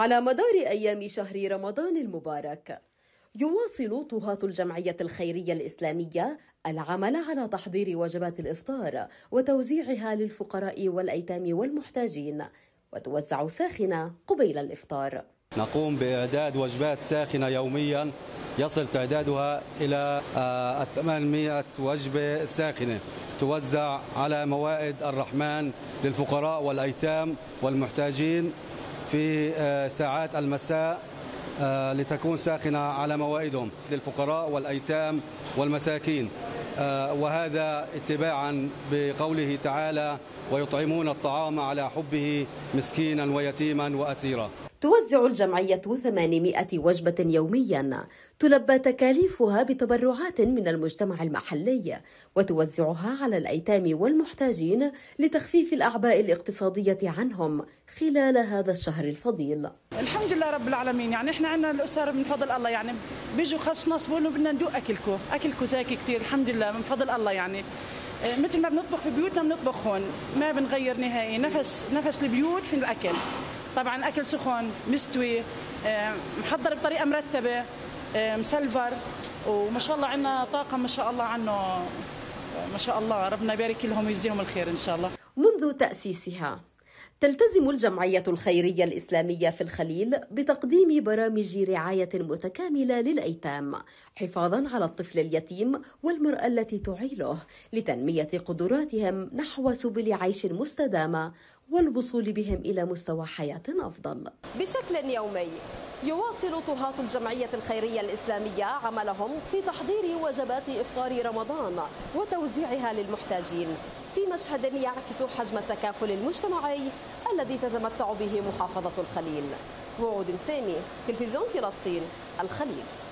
على مدار أيام شهر رمضان المبارك يواصل طهاة الجمعية الخيرية الإسلامية العمل على تحضير وجبات الإفطار وتوزيعها للفقراء والأيتام والمحتاجين، وتوزع ساخنة قبيل الإفطار. نقوم بإعداد وجبات ساخنة يوميا يصل تعدادها إلى 800 وجبة ساخنة توزع على موائد الرحمن للفقراء والأيتام والمحتاجين في ساعات المساء لتكون ساخنة على موائدهم للفقراء والأيتام والمساكين، وهذا اتباعا بقوله تعالى ويطعمون الطعام على حبه مسكينا ويتيما وأسيرا. توزع الجمعية 800 وجبة يوميا تلبى تكاليفها بتبرعات من المجتمع المحلي، وتوزعها على الأيتام والمحتاجين لتخفيف الأعباء الاقتصادية عنهم خلال هذا الشهر الفضيل. الحمد لله رب العالمين، يعني احنا عندنا الأسر من فضل الله، يعني بيجوا خصنا بيقولوا بدنا ندوق أكلكم زاكي كثير، الحمد لله من فضل الله، يعني مثل ما بنطبخ في بيوتنا بنطبخ هون، ما بنغير نهائي، نفس البيوت في الأكل. طبعا أكل سخون مستوي محضر بطريقة مرتبة مسلفر، وما شاء الله عندنا طاقم ما شاء الله عنه، ما شاء الله ربنا يبارك لهم ويجزيهم الخير إن شاء الله. منذ تأسيسها تلتزم الجمعية الخيرية الإسلامية في الخليل بتقديم برامج رعاية متكاملة للأيتام حفاظاً على الطفل اليتيم والمرأة التي تعيله لتنمية قدراتهم نحو سبل عيش مستدامة والوصول بهم إلى مستوى حياة أفضل. بشكل يومي يواصل طهاة الجمعية الخيرية الإسلامية عملهم في تحضير وجبات إفطار رمضان وتوزيعها للمحتاجين، في مشهد يعكس حجم التكافل المجتمعي الذي تتمتع به محافظة الخليل. رعد سامي، تلفزيون فلسطين، الخليل.